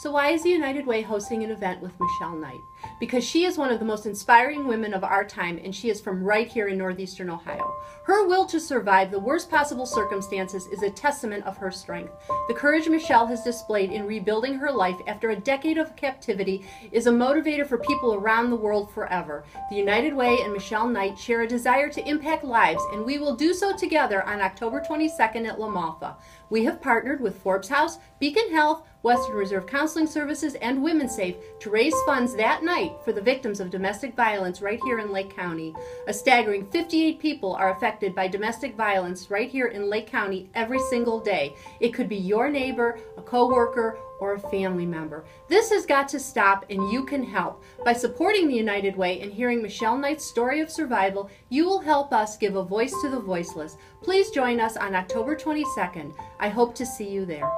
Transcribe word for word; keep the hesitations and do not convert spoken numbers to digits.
So why is the United Way hosting an event with Michelle Knight? Because she is one of the most inspiring women of our time, and she is from right here in northeastern Ohio. Her will to survive the worst possible circumstances is a testament of her strength. The courage Michelle has displayed in rebuilding her life after a decade of captivity is a motivator for people around the world forever. The United Way and Michelle Knight share a desire to impact lives, and we will do so together on October twenty-second at La Malfa. We have partnered with Forbes House, Beacon Health, Western Reserve Counseling Services, and Women's Safe to raise funds that night for the victims of domestic violence right here in Lake County. A staggering fifty-eight people are affected by domestic violence right here in Lake County every single day. It could be your neighbor, a coworker, or a family member. This has got to stop, and you can help. By supporting the United Way and hearing Michelle Knight's story of survival, you will help us give a voice to the voiceless. Please join us on October twenty-second. I hope to see you there.